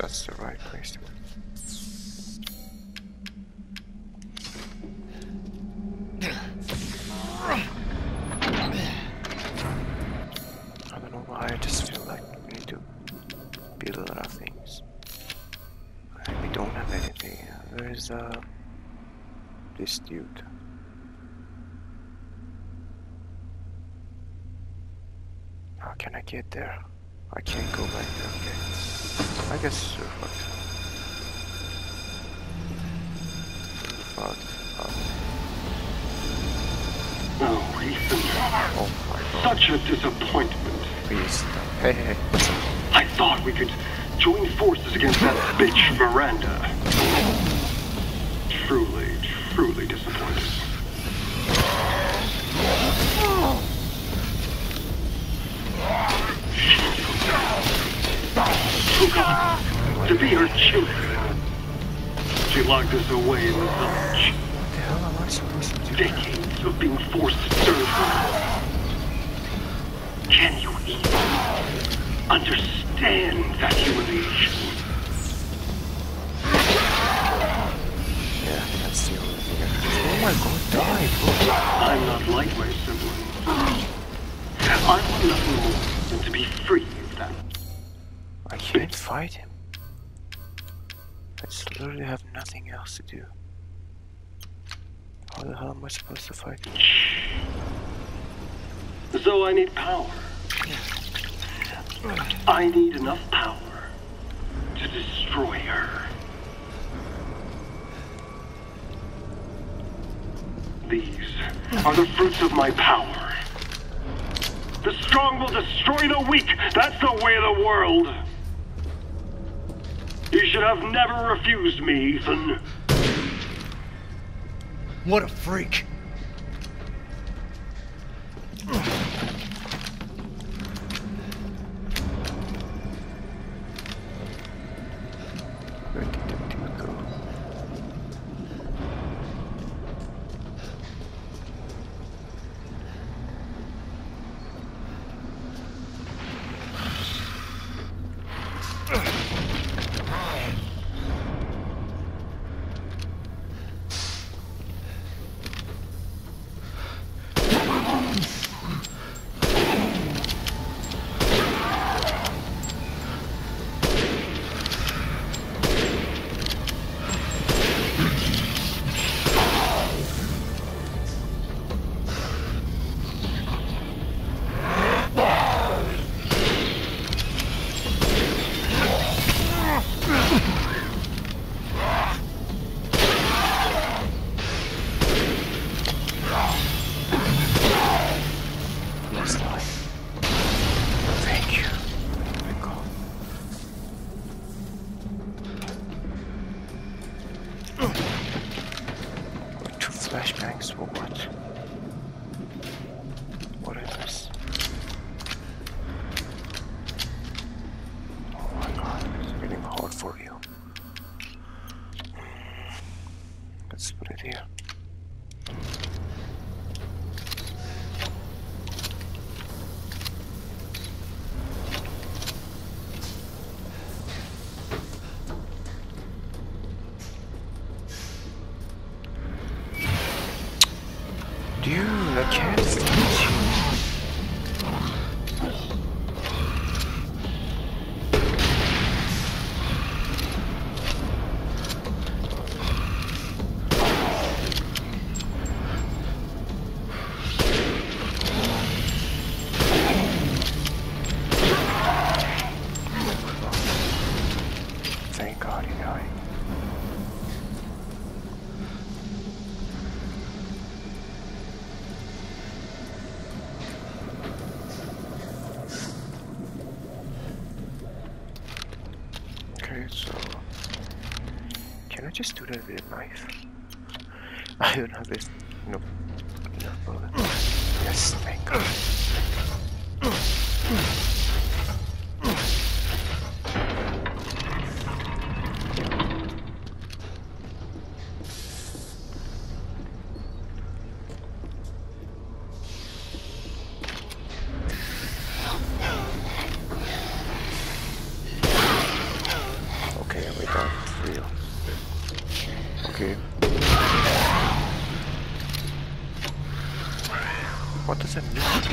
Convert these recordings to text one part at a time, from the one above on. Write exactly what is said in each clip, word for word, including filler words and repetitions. that's the right place to go. I don't know why, I just feel like we need to build a lot of things. We don't have anything. There is uh, this dude. How can I get there? I can't go back there, okay. I guess you're fucked. Fucked up. Oh, Ethan. Oh my god. Such a disappointment. Please stop. Hey, hey, hey. I thought we could join forces against that bitch Miranda. Truly, truly disappointed. Oh. To be her children. She locked us away in the village. What the hell am I supposed to do? Decades of being forced to serve her. Can you even understand that humiliation? Yeah, that's the only thing I can do. Oh my god, die, bro. I'm not like my siblings. I want nothing more than to be free of them. I can't fight him. I literally have nothing else to do. How the hell am I supposed to fight him? So I need power. Yeah. I need enough power to destroy her. These are the fruits of my power. The strong will destroy the weak. That's the way of the world. You should have never refused me, Ethan. What a freak. Where did that dude go? Flashbangs for what? What is this? Oh my god, it's getting hard for you. Let's put it here. Just do that with a knife. I don't have this. Nope. No problem. Yes, thank God. What does that mean? Even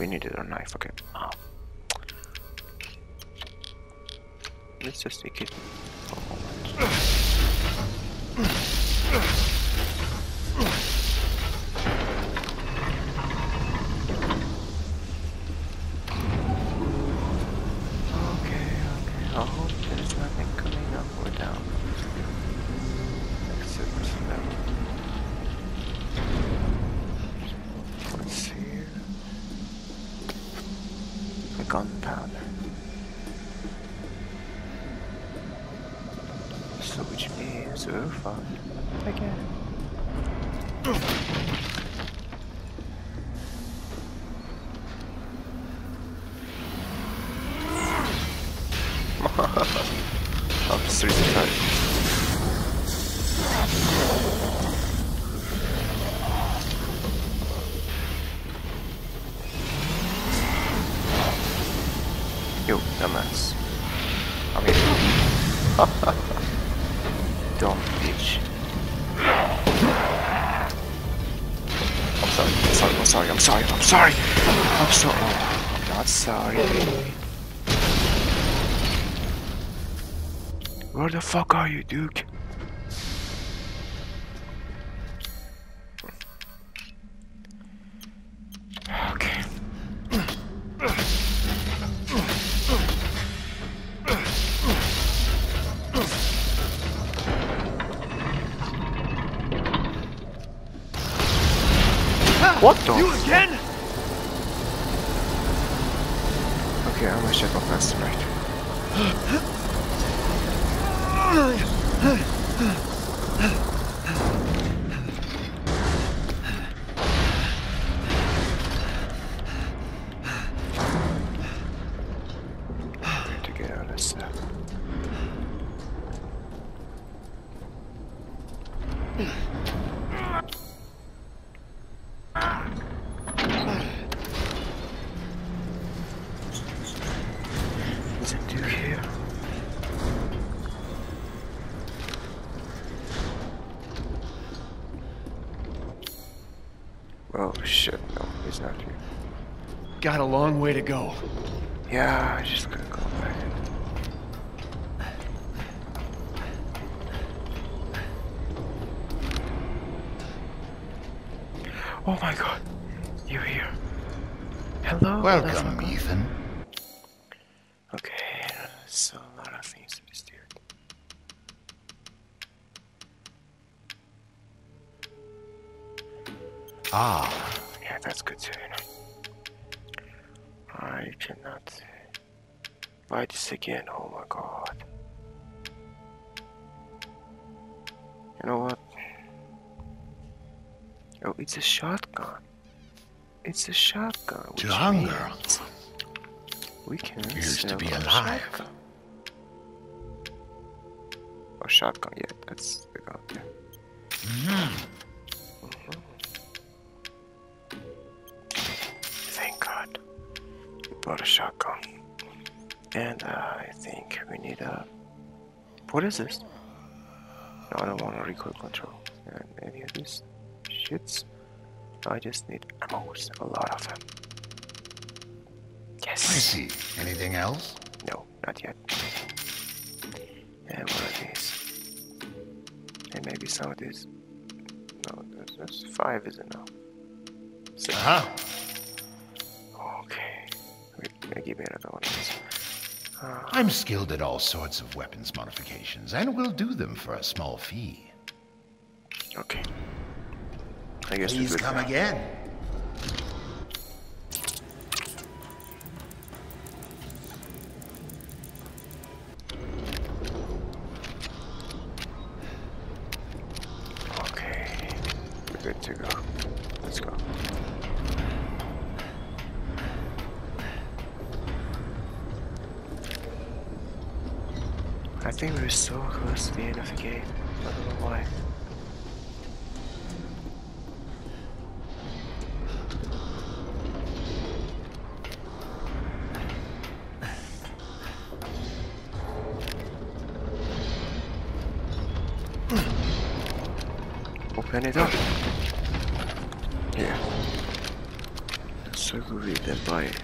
we needed a knife, okay. Oh. Let's just take it for a moment. Sorry, I'm so oh, I'm not sorry. Where the fuck are you, Duke? Okay. What the? You again? Okay, I'm gonna check off that's right. Need to get out of this stuff. Got a long way to go. Yeah, I just gotta go back. Oh my God, you're here. Hello. Welcome, hello. Ethan. Okay, so a lot of things to be steered. Ah. Yeah, that's good too. You know? I cannot buy this again, oh my God. You know what? Oh, it's a shotgun. It's a shotgun. To hunger. We can used to be alive. Shotgun. Oh, shotgun, yeah, that's the gun, yeah. Mm. Got a shotgun, and uh, I think we need a. What is this? No, I don't want a recoil control and any of these shits. I just need ammo, a lot of them. Yes. I see. Anything else? No, not yet. And one of these, and maybe some of these. No, there's, there's five is enough. Six. Uh-huh. Give me another one of these. Uh, I'm skilled at all sorts of weapons modifications, and will do them for a small fee. Okay. I guess please come now. Again. Okay. We're good to go. Let's go. I think we were so close to the end of the game. I don't know why. Open it up. Yeah. So good we can buy it.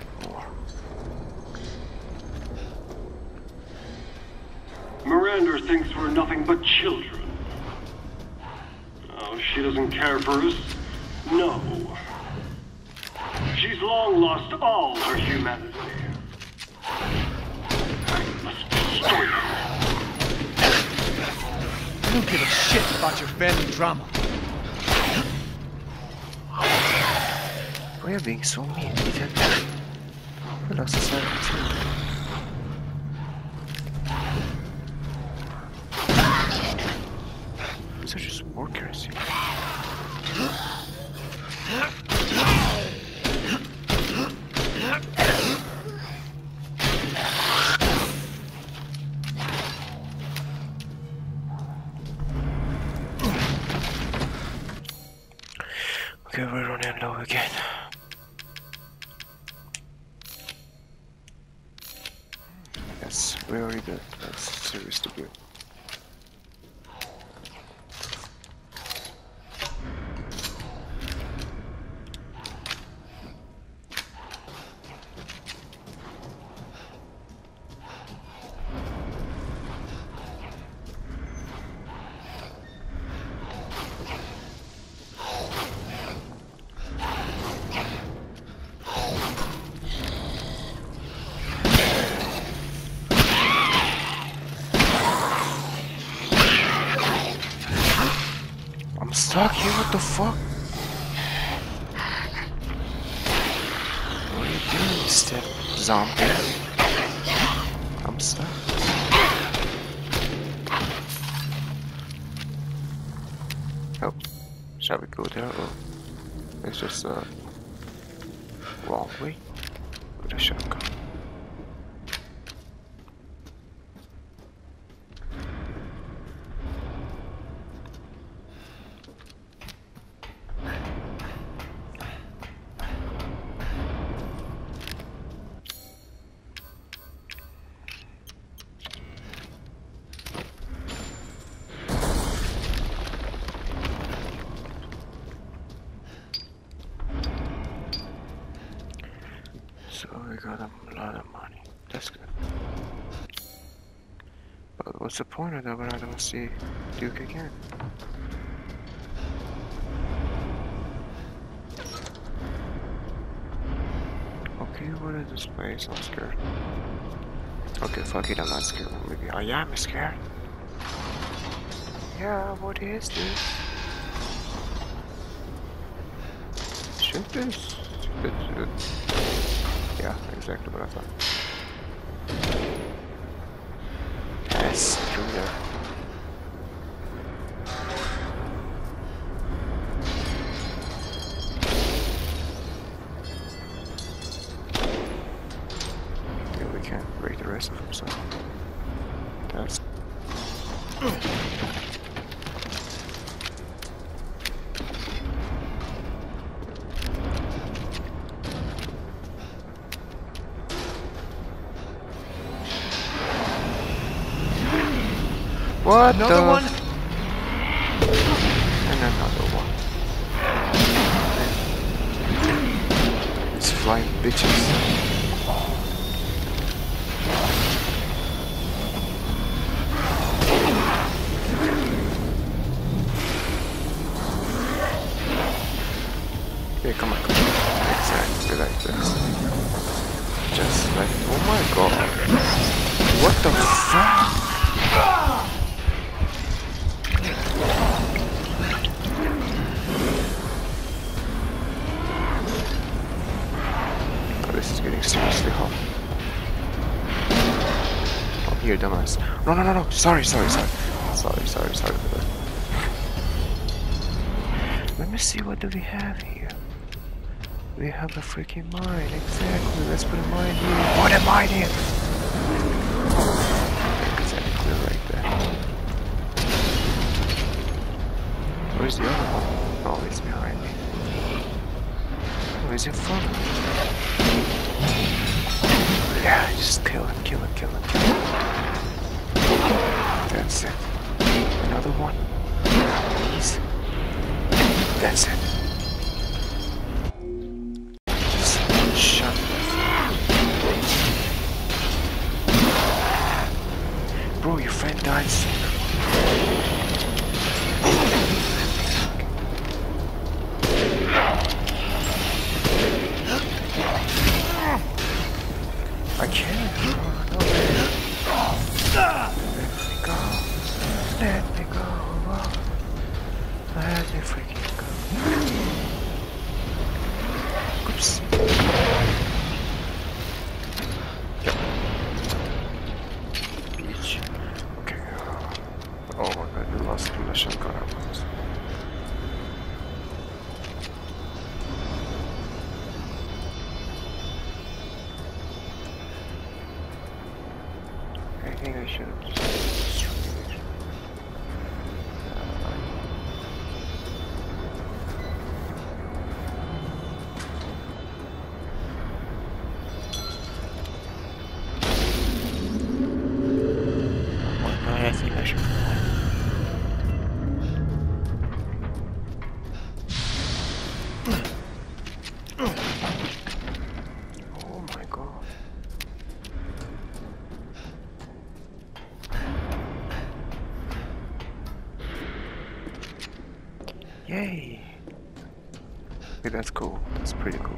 Miranda thinks we're nothing but children. Oh, she doesn't care for us. No. She's long lost all her humanity. I must destroy her. I don't give a shit about your family drama. We're being so mean, Ethan. We lost a son too. These are just workers here. Okay, we're running low again. Yes, we already did. That's seriously good. Stuck here, what the fuck? step zombie. I'm stuck. Oh, shall we go there? Or it's just a uh, wrong way. Where shall we go? So we got a lot of money. That's good. But what's the point of that when I don't see Duke again? Okay, what is this place? I'm scared. Okay, fuck it, I'm not scared. Maybe I am scared. Yeah, what is this? Shoot this. Shoot this. Yeah, exactly what I thought. Yes, through there. Okay, we can't break the rest of them, so that's. What another the one? And another one. It's flying bitches. Yeah, come on, come on. Exactly like this. Just like, oh my god. What the fuck? Seriously, home. Oh, here, dumbass. No, no, no, no. Sorry, sorry, sorry. Sorry, sorry, sorry for that. Let me see, what do we have here? We have a freaking mine. Exactly. Let's put a mine here. What a mine here! Exactly right there. Where's the other one? Oh, it's behind me. Where's it from? Yeah, just kill him, kill him, kill him, kill him. That's it. Another one. Please. That's it. Just shut up. Bro, your friend dies. I can't. Oh, no. Let me go. Let me go. Let me freaking go. Oops. Yep. Bitch. Okay. Oh my god, you lost the mission card. I think I should have just destroyed it. Oh my god, I think I should have. Yay! Hey, that's cool. That's pretty cool.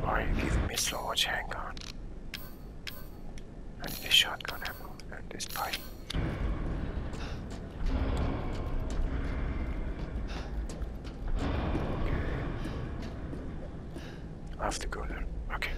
Why are you giving me so much handgun? And this shotgun ammo and this pipe. I have to go there. Okay.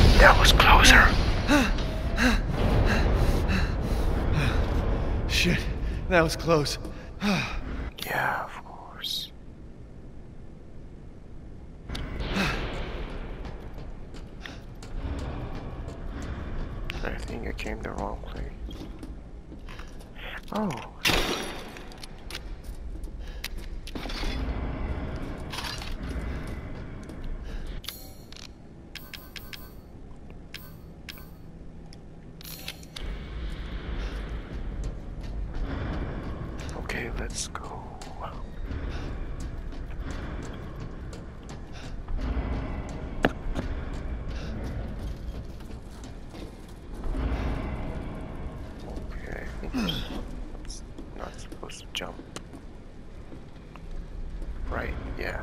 That was closer. Shit, that was close. Yeah, of course. I think I came the wrong place. Oh. Let's go. Okay, I think it's not supposed to jump. Right, yeah.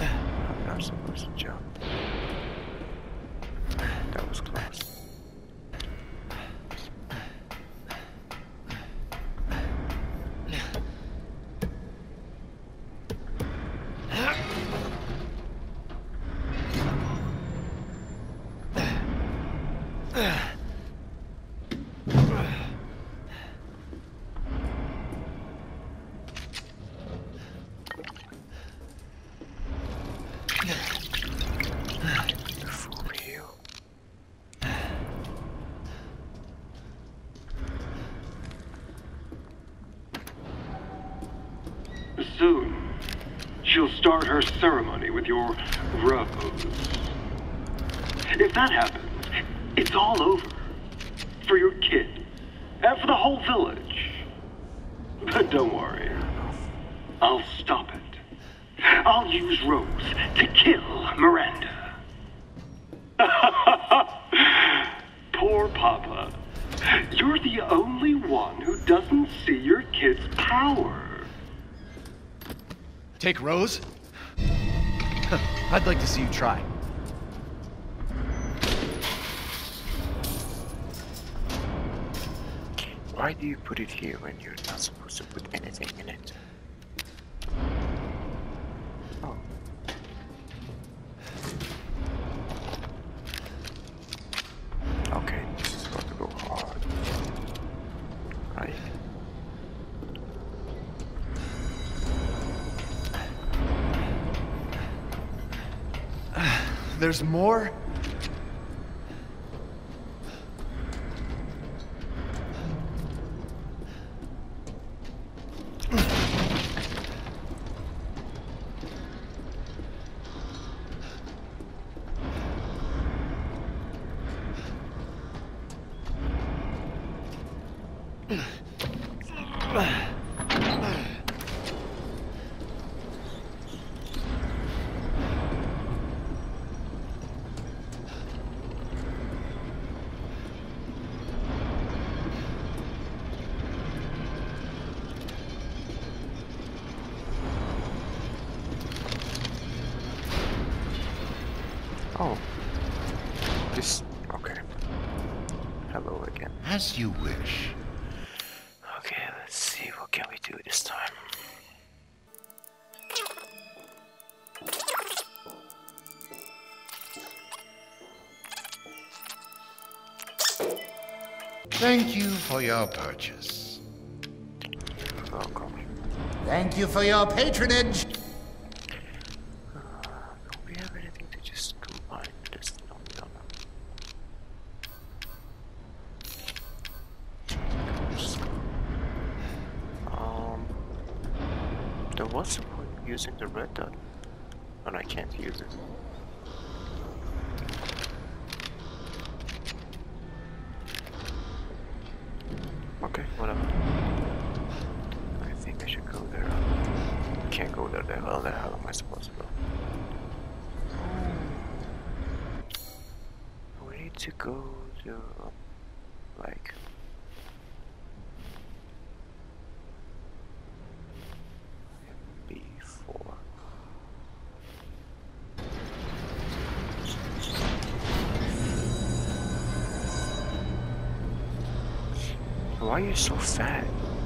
I'm not supposed to jump. That was close. Soon, she'll start her ceremony with your Rose. If that happens, it's all over. For your kid. And for the whole village. But don't worry. I'll stop it. I'll use Rose to kill Miranda. Poor Papa. You're the only one who doesn't see your kid's power. Take Rose? I'd like to see you try. Why do you put it here when you're not supposed to put anything in it? Oh. Okay, this is going to go hard. Right. There's more? Oh, this, okay. Hello again. As you wish. Okay, let's see, what can we do this time? Thank you for your purchase. You're welcome. Thank you for your patronage. Then what's the point of using the red dot when I can't use it? Okay, whatever. I think I should go there. Can't go there. There, well, there. How am I supposed to go? We need to go to like. Why are you so fat?